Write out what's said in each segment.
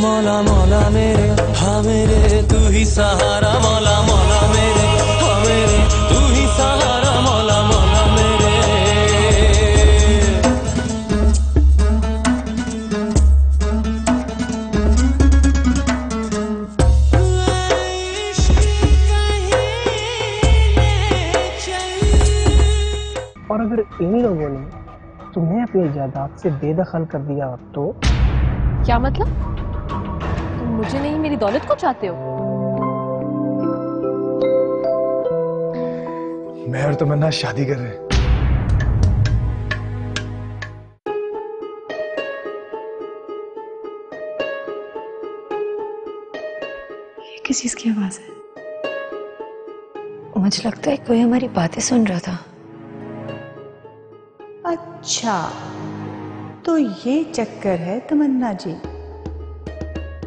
मौला मौला मेरे, हाँ मेरे तू ही सहारा, मौला मौला मेरे, हाँ मेरे तू ही सहारा, मौला मौला मेरे। और अगर इन लोगों ने तुम्हें अपनी जायदाद से बेदखल कर दिया तो? क्या मतलब? मुझे नहीं, मेरी दौलत को चाहते हो? मैं और तमन्ना शादी कर रहे हैं। ये किस चीज की आवाज है? मुझे लगता है कोई हमारी बातें सुन रहा था। अच्छा, तो ये चक्कर है तमन्ना जी।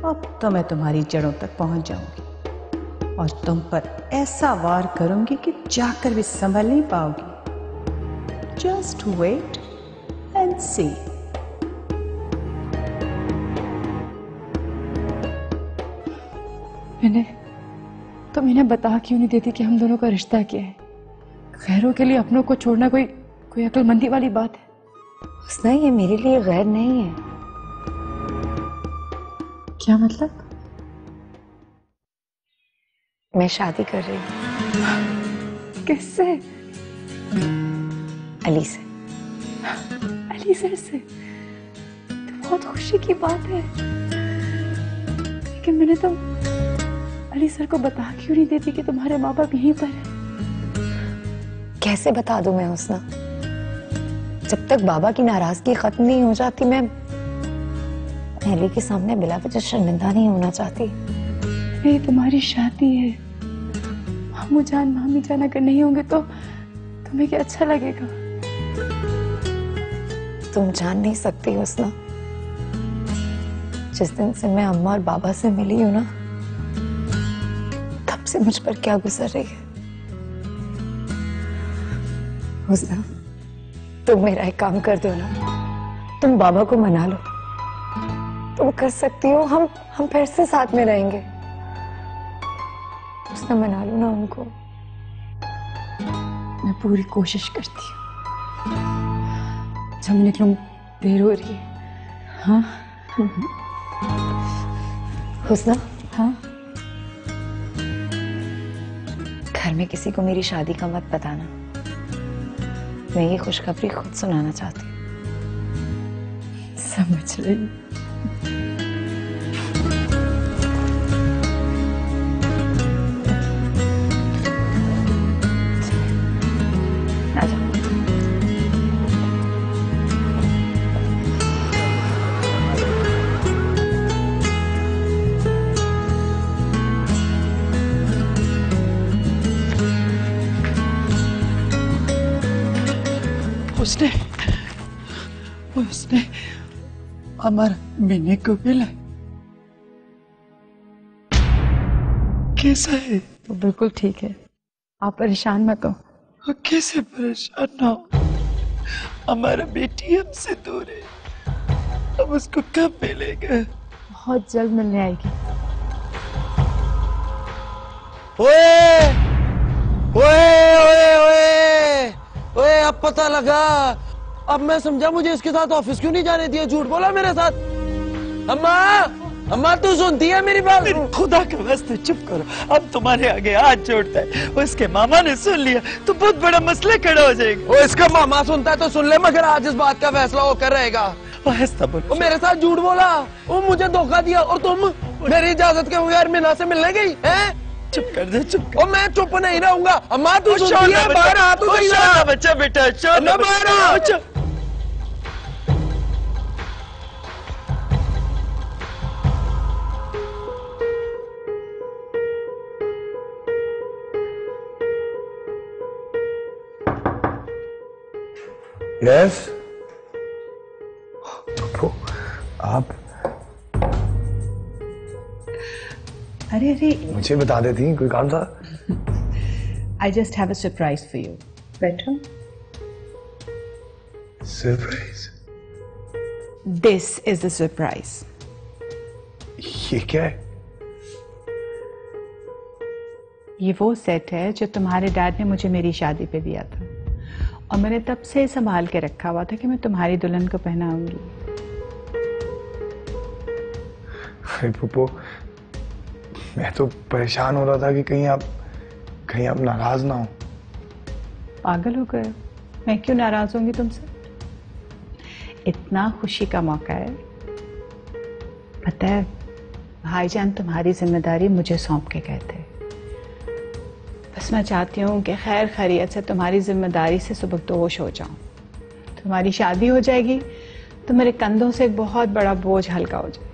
अब तो मैं तुम्हारी जड़ों तक पहुंच जाऊंगी और तुम पर ऐसा वार करूंगी कि जाकर भी संभल नहीं पाओगी। Just wait and see. मैंने तुम इन्हें बता क्यों नहीं देती कि हम दोनों का रिश्ता क्या है? गैरों के लिए अपनों को छोड़ना कोई अक्लमंदी वाली बात है? उसने ये मेरे लिए गैर नहीं है। क्या मतलब? मैं शादी कर रही हूँ। किससे? अली से। अली सर से? तो बहुत खुशी की बात है, लेकिन मैंने तो अली सर को बता क्यों नहीं देती कि तुम्हारे माँ बाप यहीं पर हैं? कैसे बता दूं मैं हुस्ना? जब तक बाबा की नाराजगी खत्म नहीं हो जाती मैं अली के सामने बिला वजह शर्मिंदा नहीं होना चाहती। ये तुम्हारी शादी है, मामू जान मामी जान अगर नहीं होंगे तो तुम्हें क्या अच्छा लगेगा? तुम जान नहीं सकती हुस्ना, जिस दिन से मैं अम्मा और बाबा से मिली हूँ ना, तब से मुझ पर क्या गुजर रही है। हुस्ना, तुम मेरा एक काम कर दो ना, तुम बाबा को मना लो। तुम कर सकती हो, हम फिर से साथ में रहेंगे। उसने मना लो ना उनको। मैं पूरी कोशिश करती हूँ। जब निकलूं देर हो रही है। हाँ हुस्ना। हाँ, घर में किसी को मेरी शादी का मत बताना। मैं ये खुशखबरी खुद सुनाना चाहती हूँ। समझ रही। उसने अमर मिनी को मिला। कैसा है? तो बिल्कुल ठीक है, आप परेशान मत हो। कैसे परेशान ना हो? हमारा बेटी हमसे दूर है, अब उसको कब मिलेगा? बहुत जल्द मिलने आएगी। ओए ओए ओए ओए ओए, अब पता लगा। अब मैं समझा, मुझे इसके साथ ऑफिस क्यों नहीं जाने दिया। झूठ बोला मेरे साथ। अम्मा, अम्मा तू सुनती है मेरी बात? खुदा के वास्ते चुप करो, अब तुम्हारे आगे हाथ जोड़ता है। उसके मामा ने सुन लिया तो बहुत बड़ा मसला खड़ा हो जाएगा। वो इसका मामा सुनता है तो सुन ले, मगर आज इस बात का फैसला होकर रहेगा। वो मेरे साथ झूठ बोला, वो मुझे धोखा दिया, और तुम मेरी इजाजत के बगैर मीना से मिलने गई है। चुप कर दे, चुप कर। और मैं चुप नहीं रहूंगा। अम्मा तू सुनती है? बाहर आ तू। बच्चा बेटा बाहर। Yes? तो आप? अरे अरे, मुझे बता देती, कोई काम था? I just have a surprise for you. Better? Surprise? This is the surprise. ये क्या है? ये वो सेट है जो तुम्हारे डैड ने मुझे मेरी शादी पे दिया था और मैंने तब से संभाल के रखा हुआ था कि मैं तुम्हारी दुल्हन को पहनाऊंगी। अरे पुप्पो, मैं तो परेशान हो रहा था कि कहीं आप नाराज ना हो। पागल हो गए, मैं क्यों नाराज होंगी तुमसे? इतना खुशी का मौका है। पता है भाईजान तुम्हारी जिम्मेदारी मुझे सौंप के गए थे, बस मैं चाहती हूँ कि खैर खैरियत से तुम्हारी जिम्मेदारी से सुबकदोश हो जाऊँ। तुम्हारी शादी हो जाएगी तो मेरे कंधों से एक बहुत बड़ा बोझ हल्का हो जाएगा।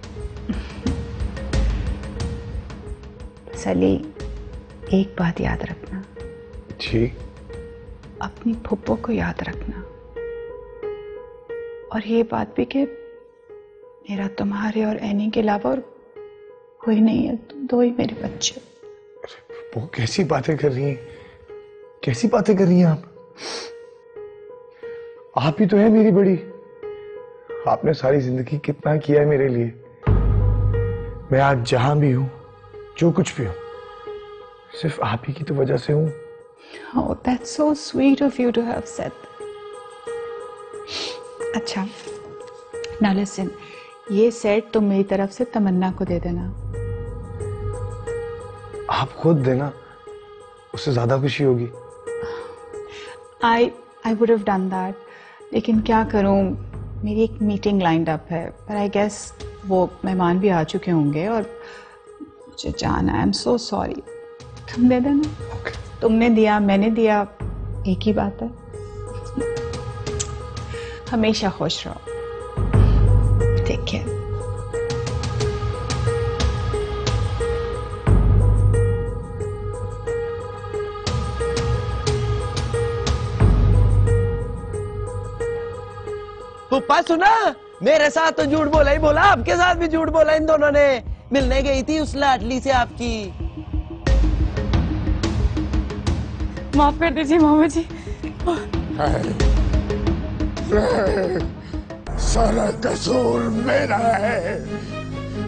अली, एक बात याद रखना। जी। अपनी फुप्पो को याद रखना, और ये बात भी कि मेरा तुम्हारे और एनी के अलावा और कोई नहीं है, तुम दो ही मेरे बच्चे। वो कैसी बातें कर रही हैं? कैसी बातें कर रही हैं आप ही तो हैं मेरी बड़ी। आपने सारी जिंदगी कितना किया है मेरे लिए। मैं आज जहां भी हूं, जो कुछ भी हो, सिर्फ आप ही की तो वजह से हूँ। Oh, that's so sweet of you to have said. अच्छा, now listen, ये सेट तुम मेरी तरफ से तमन्ना को दे देना। आप खुद देना, उससे ज्यादा खुशी होगी। I would have done that, लेकिन क्या करूँ, मेरी एक मीटिंग लाइंड अप है, पर I guess वो मेहमान भी आ चुके होंगे और मुझे जाना है। I'm so sorry. तुम दे देना। Okay. तुमने दिया, मैंने दिया, एक ही बात है। हमेशा खुश रहो। Take care. पापा सुना, मेरे साथ तो झूठ बोला ही बोला, आपके साथ भी झूठ बोला इन दोनों ने। मिलने गई थी उस लाडली से आपकी। माफ कर दीजिए मामा जी। सारा कसूर मेरा है।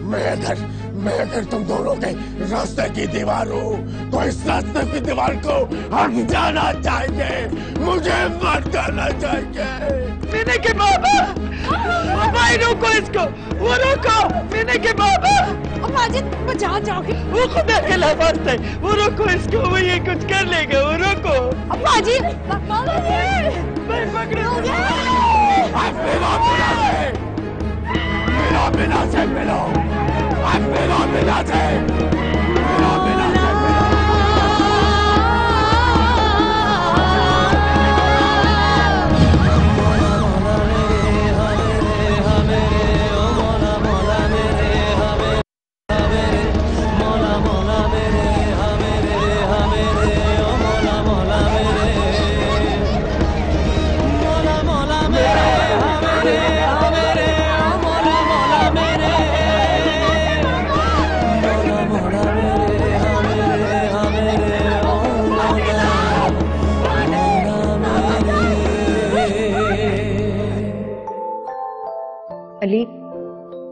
मैं अगर तुम दोनों के रास्ते की दीवार हो तो इस रास्ते की दीवार को हम जाना चाहिए, मुझे मर जाना चाहिए। मैंने के बाबा, भाई रोको इसको, वो रोको। मैंने के बाबा, माजिद बचा जाओगे। वो खुदा के लावारिस है, वो रोको इसको, वो ये कुछ कर लेगा, वो रोको। माजिद, मैं पकड़ूंगा। आप मेरा से मिलो, आप मेरा से अली,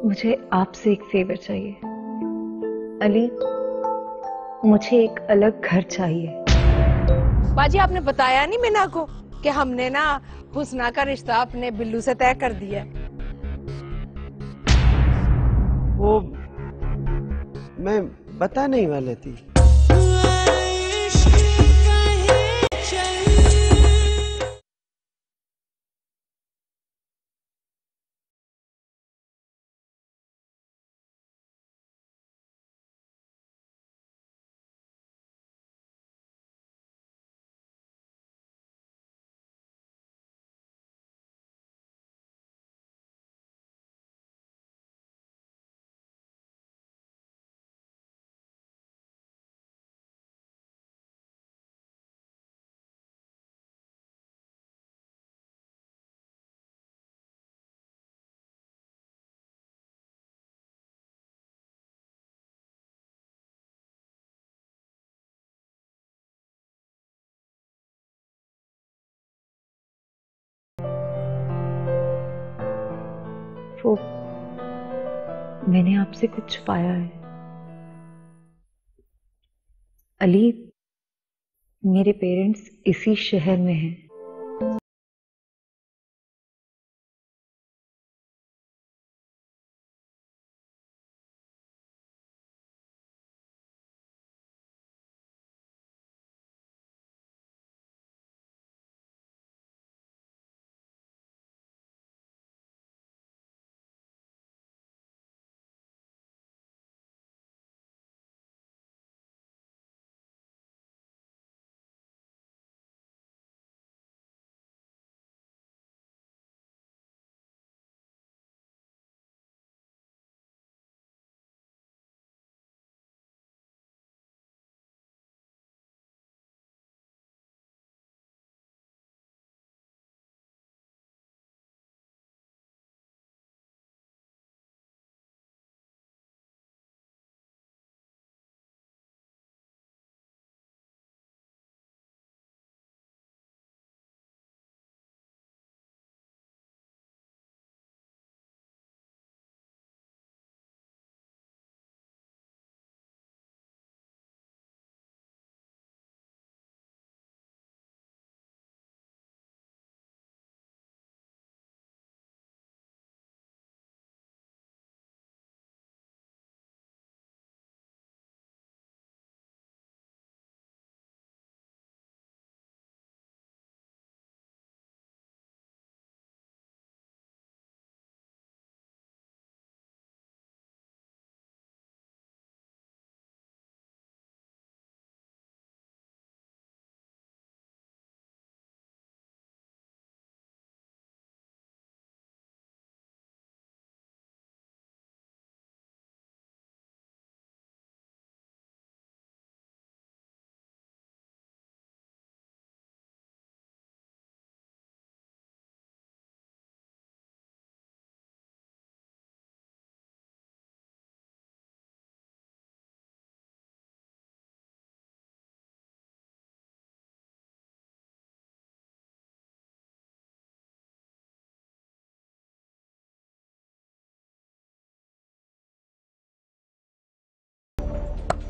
मुझे आपसे एक फेवर चाहिए। अली, मुझे एक अलग घर चाहिए। बाजी, आपने बताया नहीं मीना को कि हमने ना हुसना का रिश्ता अपने बिल्लू से तय कर दिया। वो मैं बताने ही वाली थी। मैंने आपसे कुछ छुपाया है। अली, मेरे पेरेंट्स इसी शहर में हैं।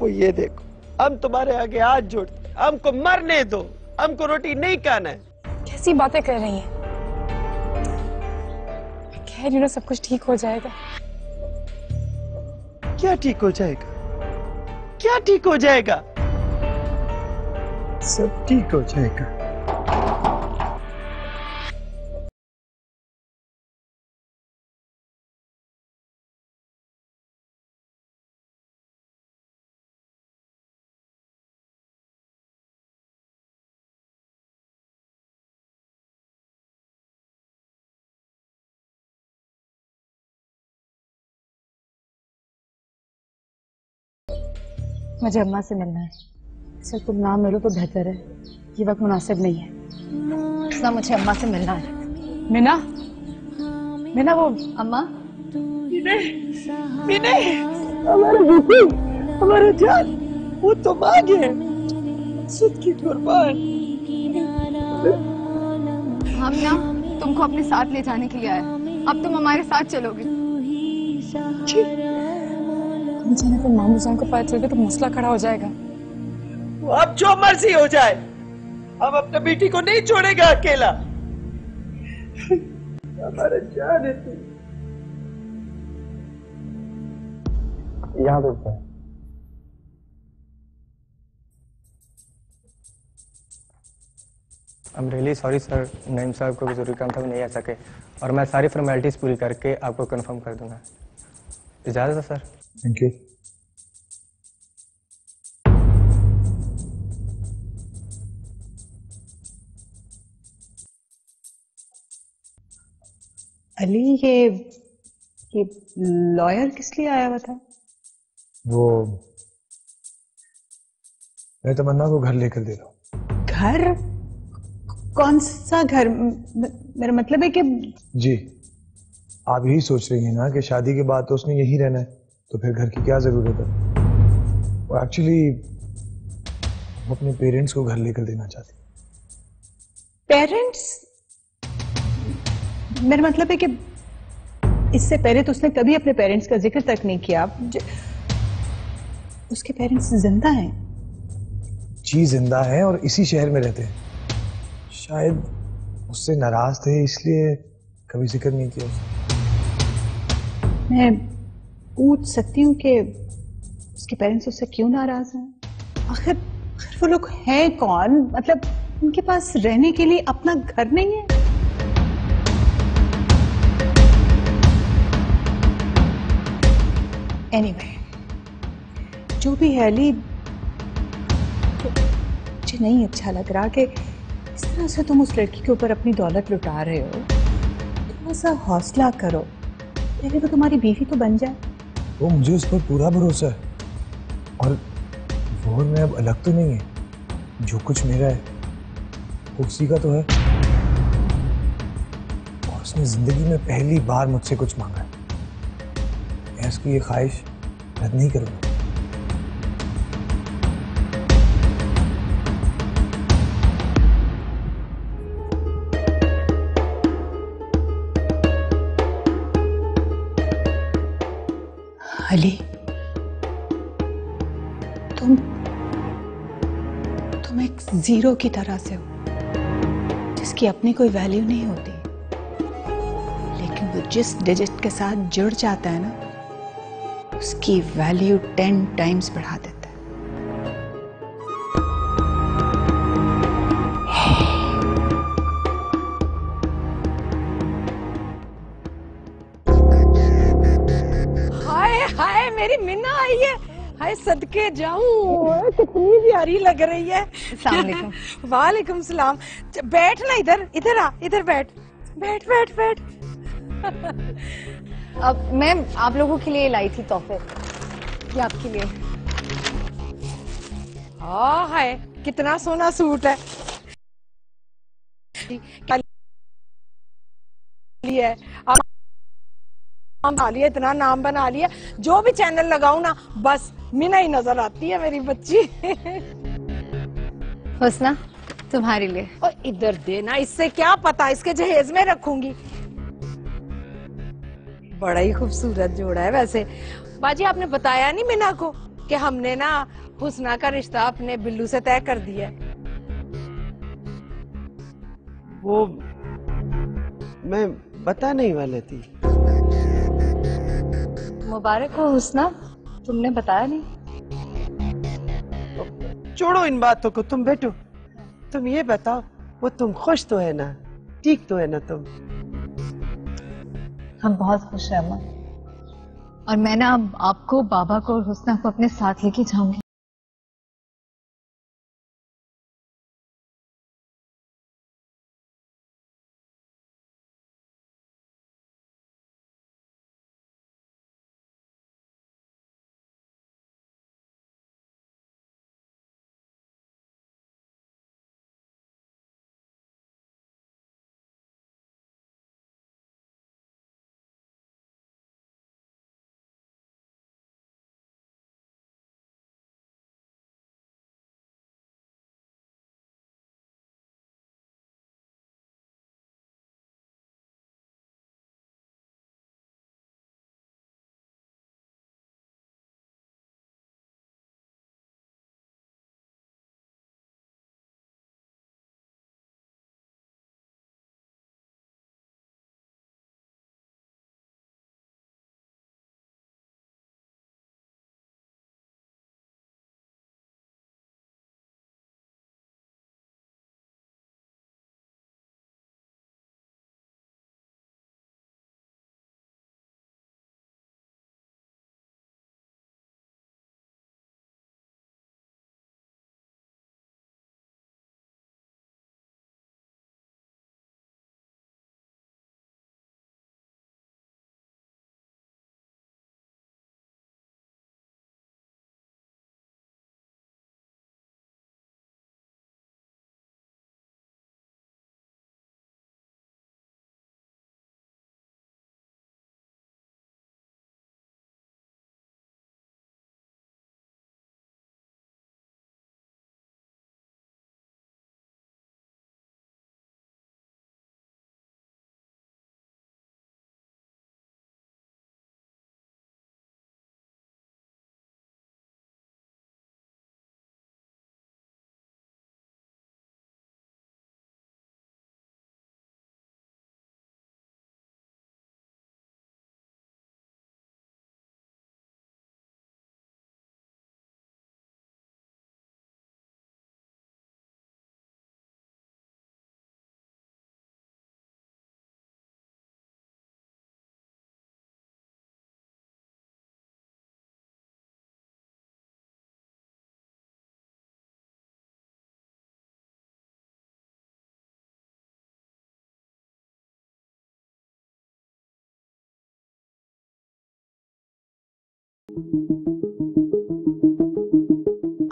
वो ये देखो, हम तुम्हारे आगे हाथ जोड़ते, हमको मरने दो, हमको रोटी नहीं खाना है। कैसी बातें कर रही हैं? खैर यू नो सब कुछ ठीक हो जाएगा। क्या ठीक हो जाएगा? क्या ठीक हो जाएगा? सब ठीक हो जाएगा। मुझे अम्मा से मिलना है। सर तुम ना मिलो तो बेहतर है, ये वक्त मुनासिब नहीं है ना। मुझे अम्मा से मिलना है। मीना, मीना वो अम्मा। मीना, हमारे बुकू, हमारे जान, वो तो मांगे सुध की कुर्बान। हम ना तुमको अपने साथ ले जाने के लिए आए, अब तुम हमारे साथ चलोगे। जाने पर मामू जान को पता चलेगा तो मसला खड़ा हो जाएगा। अब जो मर्जी हो जाए, हम अपने बेटी को नहीं छोड़ेगा अकेला। हमारा जान है तू। यहाँ देखता है। I'm really sorry sir, Naeem साहब को भी जरूरी काम था, नहीं आ सके, और मैं सारी फॉर्मेलिटीज पूरी करके आपको कंफर्म कर दूंगा। इजाजत है सर। Thank you. अली, ये लॉयर किस लिए आया हुआ था? वो मैं तमन्ना को घर लेकर दे रहा हूँ। घर? कौन सा घर? मेरा मतलब है कि जी आप यही सोच रही हैं ना कि शादी के बाद तो उसने यही रहना है, तो फिर घर की क्या जरूरत है? वो एक्चुअली अपने पेरेंट्स को घर लेकर देना चाहती। पेरेंट्स? मेरा मतलब है कि इससे पहले तो उसने कभी अपने पेरेंट्स का जिक्र तक नहीं किया। उसके पेरेंट्स जिंदा हैं? जी जिंदा हैं और इसी शहर में रहते हैं। शायद उससे नाराज थे इसलिए कभी जिक्र नहीं किया। मैं पूछ सकती हूँ कि उसके पेरेंट्स उससे क्यों नाराज हैं? आखिर वो लोग हैं कौन? मतलब उनके पास रहने के लिए अपना घर नहीं है? एनीवे, जो भी है अली, तो मुझे नहीं अच्छा लग रहा कि इस तरह से तुम उस लड़की के ऊपर अपनी दौलत लुटा रहे हो। थोड़ा सा हौसला करो, पहले तो तुम्हारी बीवी तो बन जाए। वो मुझे उस पर पूरा भरोसा है और वो मैं अब अलग तो नहीं है। जो कुछ मेरा है वो उसी का तो है और उसने जिंदगी में पहली बार मुझसे कुछ मांगा है। मैं उसकी ये ख्वाहिश रद्द नहीं करूँगा। अली, तुम एक जीरो की तरह से हो जिसकी अपनी कोई वैल्यू नहीं होती, लेकिन वो जिस डिजिट के साथ जुड़ जाता है ना, उसकी वैल्यू 10 टाइम्स बढ़ा देता है। सदके जाऊं, कितनी प्यारी लग रही है। अस्सलामुअलैकुम। वालेकुम सलाम। बैठ ना, इधर इधर आ, इधर बैठ बैठ बैठ बैठ। अब मैं आप लोगों के लिए लाई थी तोहफे, ये आपके लिए। हाँ हाय, कितना सोना सूट है, बना लिया, इतना नाम बना लिया। जो भी चैनल लगाऊ ना बस मीना ही नजर आती है मेरी बच्ची। हुस्ना, तुम्हारे लिए। और इधर देना, इससे क्या पता, इसके जहेज में रखूंगी। बड़ा ही खूबसूरत जोड़ा है वैसे। बाजी, आपने बताया नहीं मीना को कि हमने ना हुस्ना का रिश्ता अपने बिल्लू से तय कर दिया। वो मैं बताने वाली थी। मुबारक हो हुस्ना, तुमने बताया नहीं। छोड़ो इन बातों को, तुम बैठो। तुम ये बताओ, वो तुम खुश तो है ना? ठीक तो है ना तुम? हम बहुत खुश हैं अम्मा, और मैं ना अब आपको, बाबा को और हुस्ना को अपने साथ लेके जाऊंगी।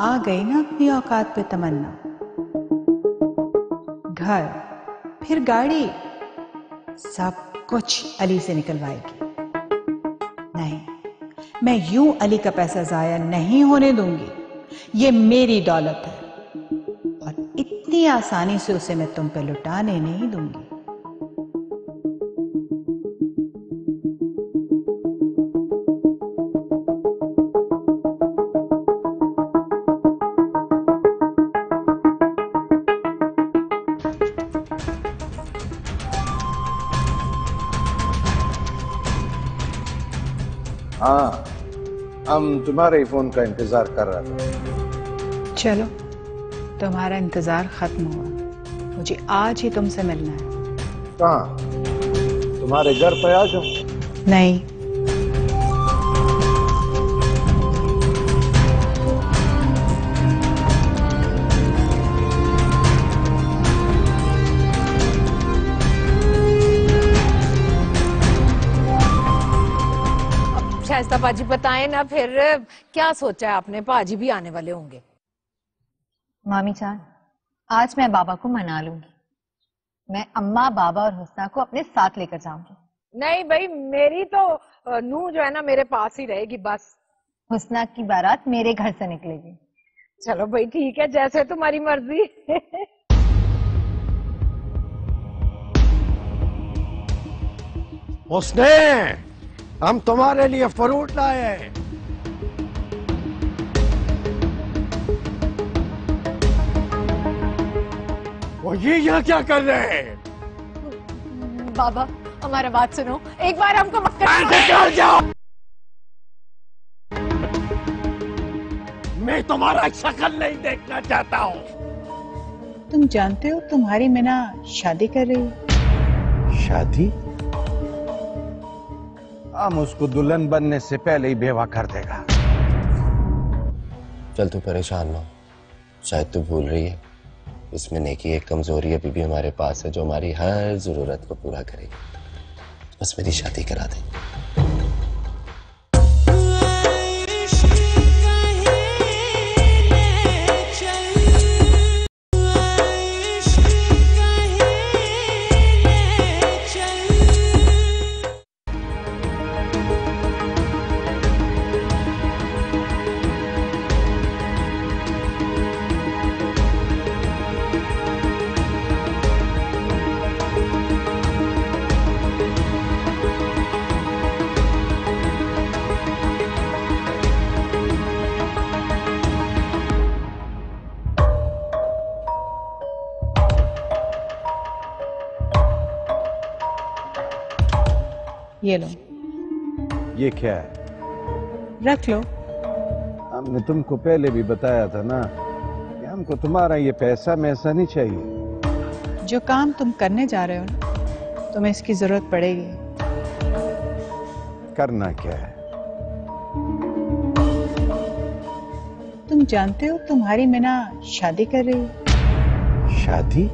आ गई ना अपनी औकात पे तमन्ना। घर, फिर गाड़ी, सब कुछ अली से निकलवाएगी। नहीं, मैं यूं अली का पैसा जाया नहीं होने दूंगी। ये मेरी दौलत है और इतनी आसानी से उसे मैं तुम पे लुटाने नहीं दूंगी। हाँ, हम तुम्हारे फोन का इंतजार कर रहे हैं। चलो, तुम्हारा इंतजार खत्म हुआ। मुझे आज ही तुमसे मिलना है। कहाँ? तुम्हारे घर पे आ जाऊँ? नहीं, शायस्ता पाजी बताएं ना, फिर क्या सोचा है आपने? पाजी भी आने वाले होंगे। मामी जान, आज मैं बाबा को मना लूंगी। मैं अम्मा, बाबा और हुस्ना को अपने साथ लेकर जाऊंगी। नहीं भाई, मेरी तो नूह जो है ना मेरे पास ही रहेगी। बस हुस्ना की बारात मेरे घर से निकलेगी। चलो भाई ठीक है, जैसे तुम्हारी मर्जी। हुस्ने, हम तुम्हारे लिए फ्रूट लाए हैं। वो ये यहाँ क्या कर रहे हैं? बाबा, हमारा बात सुनो, एक बार हमको मक्कर जाओ। मैं तुम्हारा शक्ल नहीं देखना चाहता हूँ। तुम जानते हो तुम्हारी मीना शादी कर रही है। शादी? हम उसको दुल्हन बनने से पहले ही बेवा कर देगा। चल तू परेशान ना, शायद तू भूल रही है इसमें नेकी एक कमजोरी अभी भी हमारे पास है जो हमारी हर जरूरत को पूरा करेगी। बस मेरी शादी करा दे। ये लो। ये क्या है? रख लो। हमने तुमको पहले भी बताया था ना कि हमको तुम्हारा ये पैसा मैसा नहीं चाहिए। जो काम तुम करने जा रहे हो ना, तुम्हें इसकी जरूरत पड़ेगी। करना क्या है? तुम जानते हो तुम्हारी मीना शादी कर रही है। शादी?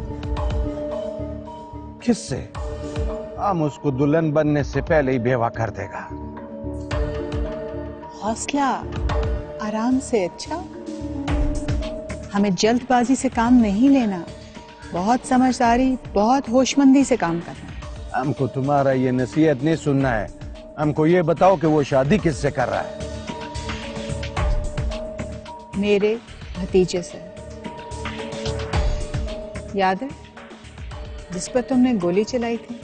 किससे? हम उसको दुल्हन बनने से पहले ही बेवा कर देगा। हौसला आराम से। अच्छा, हमें जल्दबाजी से काम नहीं लेना, बहुत समझदारी, बहुत होशमंदी से काम करना। हमको तुम्हारा ये नसीहत नहीं सुनना है। हमको ये बताओ कि वो शादी किससे कर रहा है? मेरे भतीजे से। याद है जिस पर तुमने गोली चलाई थी?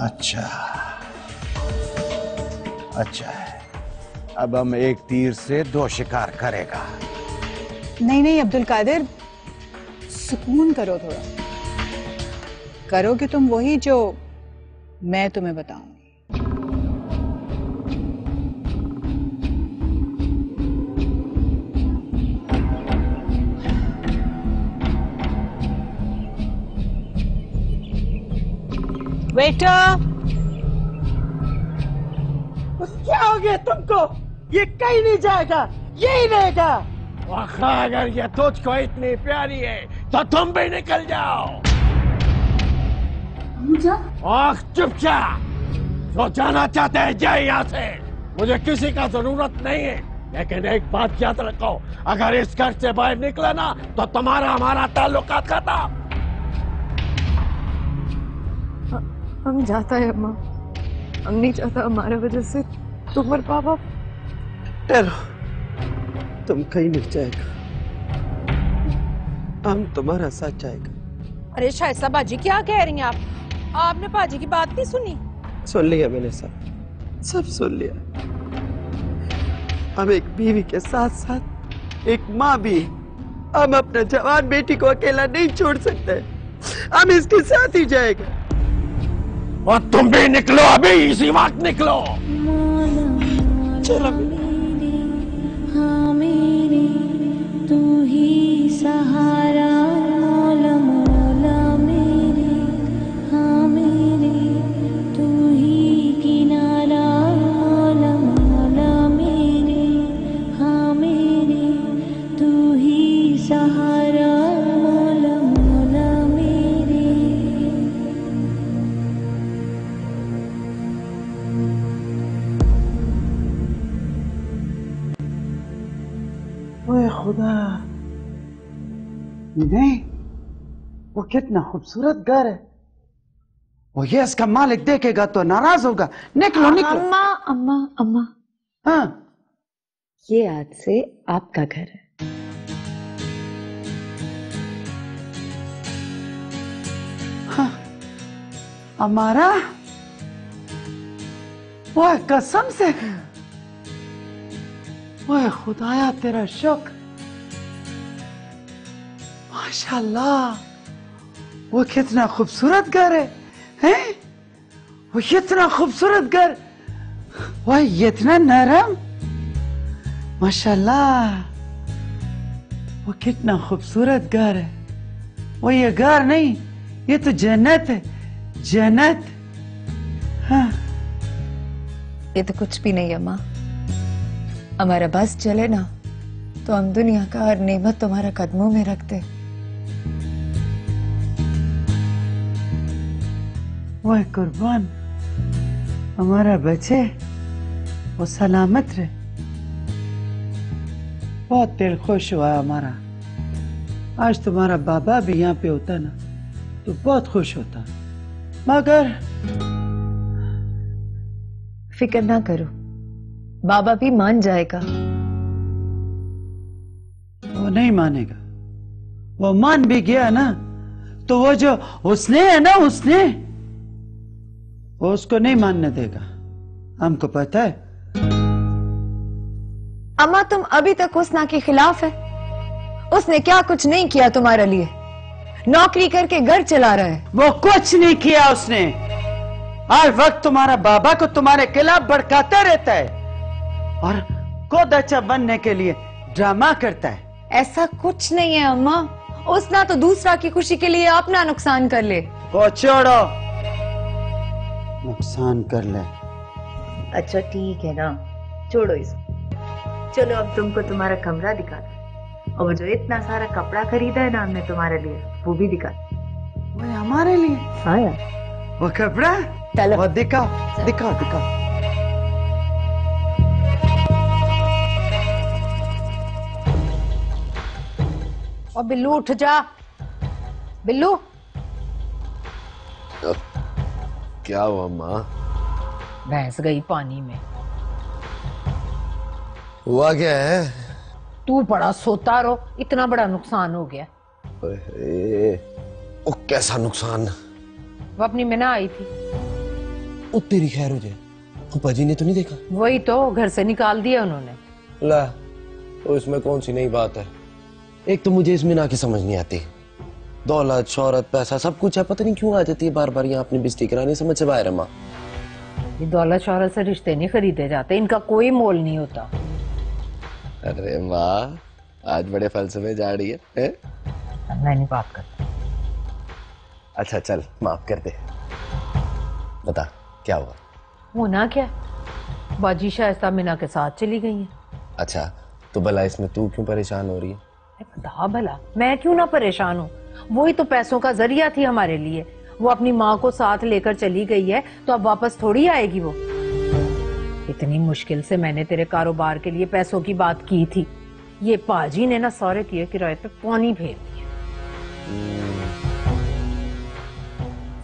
अच्छा, अच्छा है। अब हम एक तीर से दो शिकार करेगा। नहीं नहीं अब्दुल कादिर, सुकून करो थोड़ा। करोगे तुम वही जो मैं तुम्हें बताऊंगी। वेटर, क्या हो गया तुमको? ये कहीं नहीं जाएगा, यही रहेगा। अगर ये तुझको इतनी प्यारी है तो तुम भी निकल जाओ। मुझे? चुपचाप, जो जाना चाहते हैं जाए यहाँ से। मुझे किसी का जरूरत नहीं है, लेकिन एक बात याद रखो, अगर इस घर से बाहर निकला ना तो तुम्हारा हमारा ताल्लुकात खत्म। हम जाता है अम्मा, हम नहीं चाहता हमारे वजह से तुम और पापा। ठहरो, तुम कहीं नहीं जाएगा, हम तुम्हारा साथ जाएगा। अरे शायद सबा जी क्या कह रही हैं आप? आपने पाजी की बात नहीं सुनी? सुन लिया मैंने, सब सुन लिया। हम एक बीवी के साथ साथ एक माँ भी, हम अपने जवान बेटी को अकेला नहीं छोड़ सकते, हम इसके साथ ही जाएगा। और तुम भी निकलो अभी, इसी वक्त निकलो। चलो मेरे तू ही सहारा, मौला मौला मेरे, हाँ मेरे तू ही किनारा, मौला मौला मेरे, हाँ मेरे तू ही सहारा, मौला मौला मेरे। खुदा, नहीं वो कितना खूबसूरत घर है, वो ये इसका मालिक देखेगा तो नाराज होगा। निकलो निकलो। अम्मा अम्मा अम्मा, हाँ ये आज से आपका घर है। हाँ हमारा, वो कसम से, वो खुदाया तेरा शौक, माशाल्लाह वो कितना खूबसूरत घर है, हैं? वो कितना खूबसूरत घर, वह इतना नरम, माशाल्लाह वो कितना खूबसूरत घर है। वो ये घर नहीं, ये तो जन्नत है, जन्नत। हाँ ये तो कुछ भी नहीं अम्मा, हमारा बस चले ना तो हम दुनिया का हर नेमत तुम्हारा कदमों में रखते। वाह कुर्बान, हमारा बच्चे वो सलामत रहे, बहुत दिल खुश हुआ हमारा। आज तुम्हारा बाबा भी यहाँ पे होता ना तो बहुत खुश होता, मगर फिक्र ना करो, बाबा भी मान जाएगा। वो नहीं मानेगा, वो मान भी गया ना तो वो जो उसने है ना, उसने वो उसको नहीं मानने देगा, हमको पता है। अम्मा तुम अभी तक हुस्ना के खिलाफ है, उसने क्या कुछ नहीं किया तुम्हारे लिए, नौकरी करके घर चला रहा है। वो कुछ नहीं किया उसने, हर वक्त तुम्हारा बाबा को तुम्हारे खिलाफ भड़काता रहता है और खुद अच्छा बनने के लिए ड्रामा करता है। ऐसा कुछ नहीं है अम्मा, उसना तो दूसरा की खुशी के लिए अपना नुकसान कर ले। वो छोड़ो, नुकसान कर ले। अच्छा ठीक है ना, छोड़ो इसको। चलो अब तुमको तुम्हारा कमरा दिखाता है, और जो इतना सारा कपड़ा खरीदा है ना हमने तुम्हारे लिए, वो भी दिखाता है। वो हमारे लिए? हाँ यार वो कपड़ा, चलो वो दिखाओ दिखाओ दिखाओ। और बिल्लू उठ जा, बिल्लू। क्या हुआ माँ? भैंस गई पानी में। हुआ क्या है? तू बड़ा सोता रो, इतना बड़ा नुकसान हो गया। ओ कैसा नुकसान? वो अपनी मिना आई थी। ओ तेरी खैर हो जाए, पापा जी ने तो नहीं देखा? वही तो, घर से निकाल दिया उन्होंने। ला तो इसमें कौन सी नई बात है? एक तो मुझे इस मीना की समझ नहीं आती, दौलत शोहरत पैसा सब कुछ है, पता नहीं क्यों आ जाती है बार बार यहाँ अपनी बिस्ती कराने, समझ से बाहर है माँ। ये दौलत शोहरत से रिश्ते नहीं खरीदे जाते, इनका कोई मोल नहीं होता। अरे माँ आज बड़े फलसफे जा रही है, मैं नहीं बात करता। अच्छा चल माफ कर दे, बता क्या हुआ? होना क्या, बाजी शायस्ता मीना के साथ चली गई है। अच्छा तो भला इसमें तू क्यों परेशान हो रही है? बता भला मैं क्यों ना परेशान हूँ, वही तो पैसों का जरिया थी हमारे लिए। वो अपनी माँ को साथ लेकर चली गई है तो अब वापस थोड़ी आएगी वो। इतनी मुश्किल से मैंने तेरे कारोबार के लिए पैसों की बात की थी, ये पाजी ने ना सौरे किए किराए पे पानी फेर दिया।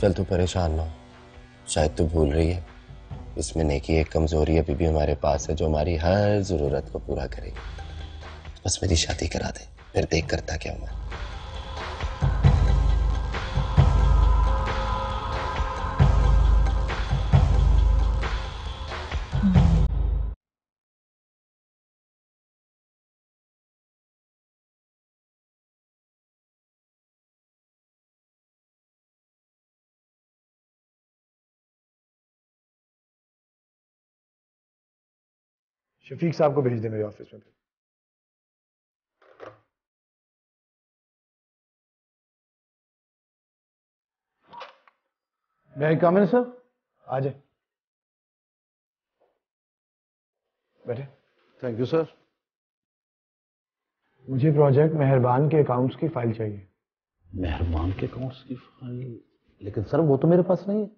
चल तू परेशान ना हो, शायद तू भूल रही है इसमें नेकी एक कमजोरी अभी भी हमारे पास है जो हमारी हर जरूरत को पूरा करेगी। बस मेरी शादी करा दे, फिर देख करता क्या हूँ। शफीक साहब को भेज दे मेरे ऑफिस में। मैं कमिंग सर, आ जाए बैठे। Thank you sir. मुझे प्रोजेक्ट मेहरबान के अकाउंट्स की फाइल चाहिए। मेहरबान के अकाउंट्स की फाइल? लेकिन सर वो तो मेरे पास नहीं है।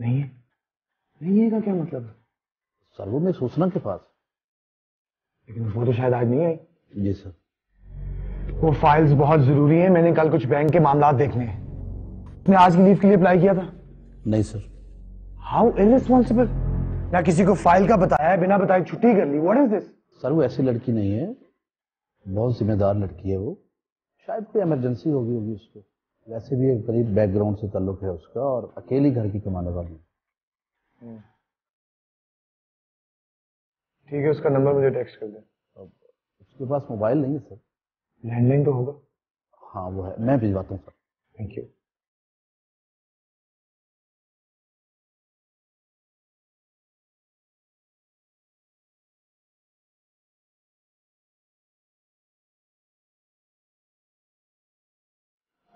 नहीं है? नहीं है का क्या मतलब है? सर वो मेरी सूचना के पास, लेकिन वो तो शायद आज नहीं आई। जी सर। वो फाइल्स बहुत जरूरी हैं, मैंने कल कुछ बैंक के मामला देखने हैं। तुमने आज की लीव के लिए अप्लाई किया था? नहीं सर। हाउ इररिस्पॉन्सिबल, ना किसी को फाइल का बताया, बिना बताए छुट्टी कर ली। What is this? सर वो ऐसी लड़की नहीं है, बहुत जिम्मेदार लड़की है वो। शायद कोई इमरजेंसी होगी उसको। वैसे भी एक गरीब बैकग्राउंड से ताल्लुक है उसका और अकेली घर की कमाने वाली। ठीक है, उसका नंबर मुझे टेक्स्ट कर दें। उसके पास मोबाइल नहीं है सर। लैंडलाइन तो होगा? हाँ वो है, मैं भिजवाता हूँ सर। Thank you.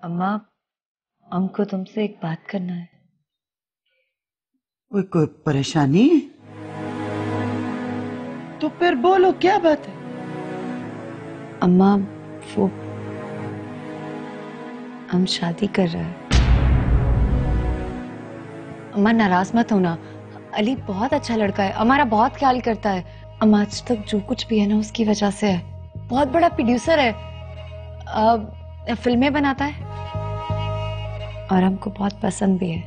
अम्मा, हमको तुमसे एक बात करना है। कोई परेशानी? तो फिर बोलो, क्या बात है? अम्मा वो हम शादी कर रहे हैं। अम्मा नाराज मत होना, अली बहुत अच्छा लड़का है, हमारा बहुत ख्याल करता है। अम्मा आज तक जो कुछ भी है ना उसकी वजह से है। बहुत बड़ा प्रोड्यूसर है, फिल्में बनाता है और हमको बहुत पसंद भी है।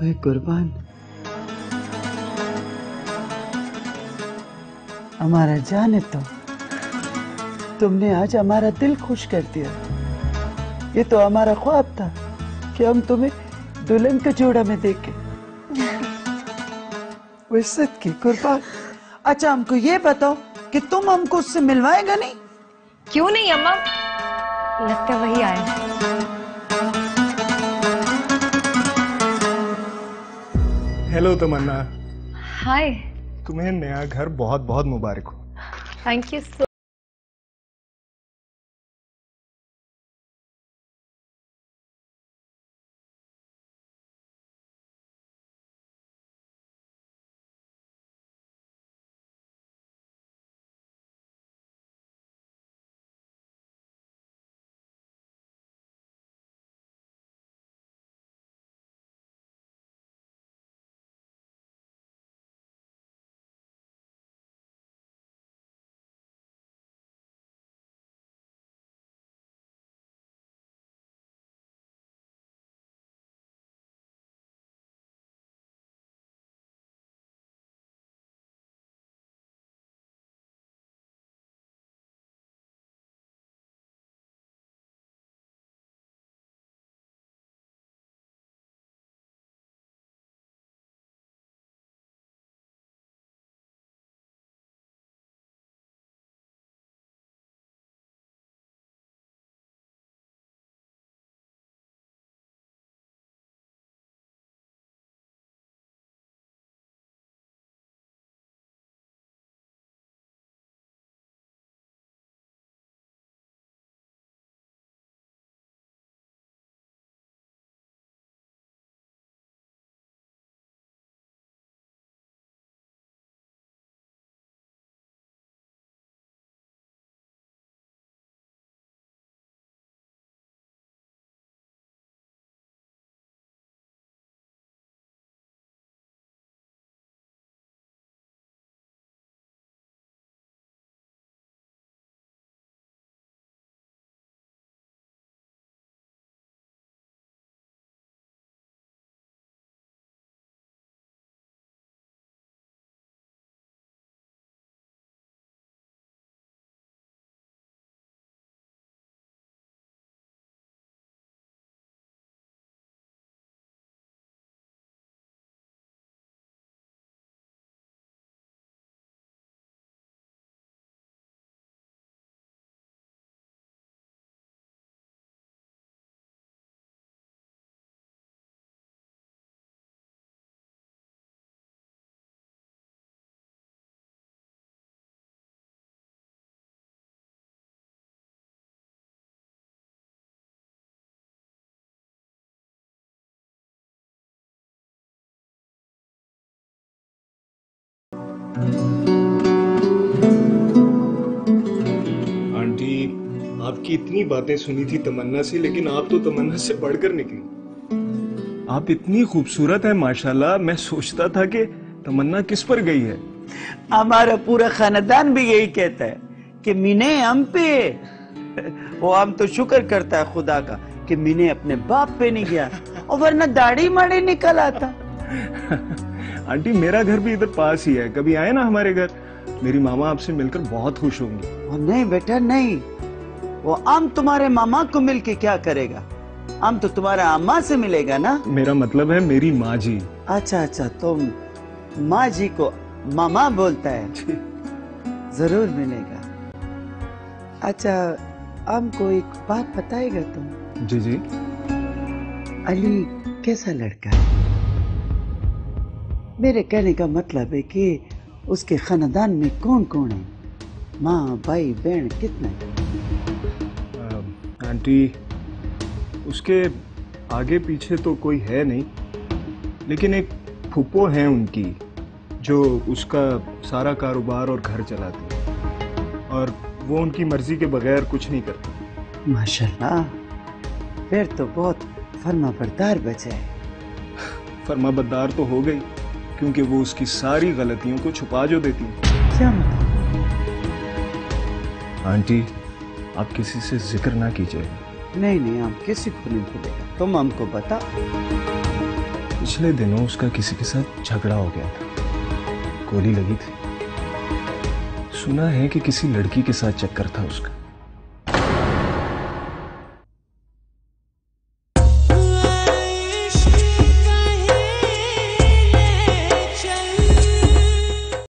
ओए कुर्बान, हमारा जाने तुमने आज हमारा दिल खुश कर दिया। ये तो हमारा ख्वाब था कि हम तुम्हें दुल्हन का जोड़ा में देखें। विसत की कुर्बान। अच्छा हमको ये बताओ कि तुम हमको उससे मिलवाएगा नहीं? क्यों नहीं अम्मा, लगता वही आया। हेलो तमन्ना। हाय। तुम्हें नया घर बहुत बहुत मुबारक हो। Thank you so. की इतनी बातें सुनी थी तमन्ना से, लेकिन आप तो तमन्ना से बढ़कर निकली। आप इतनी खूबसूरत है माशाल्लाह, मैं सोचता था कि तमन्ना किस पर गई है। हमारा पूरा खानदान भी यही कहता है कि मीने हम पे, वो हम तो शुक्र करता है खुदा का कि मीने अपने बाप पे नहीं गया, और वरना दाढ़ी माड़ी निकल आता। आंटी मेरा घर भी इधर पास ही है, कभी आए ना हमारे घर, मेरी मामा आपसे मिलकर बहुत खुश होंगी। नहीं बेटा नहीं, वो आम तुम्हारे मामा को मिलके क्या करेगा, आम तो तुम्हारा अम्मा से मिलेगा ना। मेरा मतलब है मेरी माँ जी। अच्छा अच्छा, तुम तो माँ जी को मामा बोलता है, जरूर मिलेगा। अच्छा हमको एक बात बताएगा तुम? जी जी। अली कैसा लड़का है? मेरे कहने का मतलब है कि उसके खानदान में कौन कौन है, माँ भाई बहन कितने? आंटी उसके आगे पीछे तो कोई है नहीं, लेकिन एक फुप्पो है उनकी जो उसका सारा कारोबार और घर चलाती है, और वो उनकी मर्जी के बगैर कुछ नहीं करती। माशाल्लाह, फिर तो बहुत फर्माबरदार बचे है। फर्माबरदार तो हो गई, क्योंकि वो उसकी सारी गलतियों को छुपा जो देती है। क्या मतलब? आंटी आप किसी से जिक्र ना कीजिए। नहीं नहीं, आप किसी को नहीं बोलेगा, तुम हमको बता। पिछले दिनों उसका किसी के साथ झगड़ा हो गया था, गोली लगी थी, सुना है कि किसी लड़की के साथ चक्कर था उसका।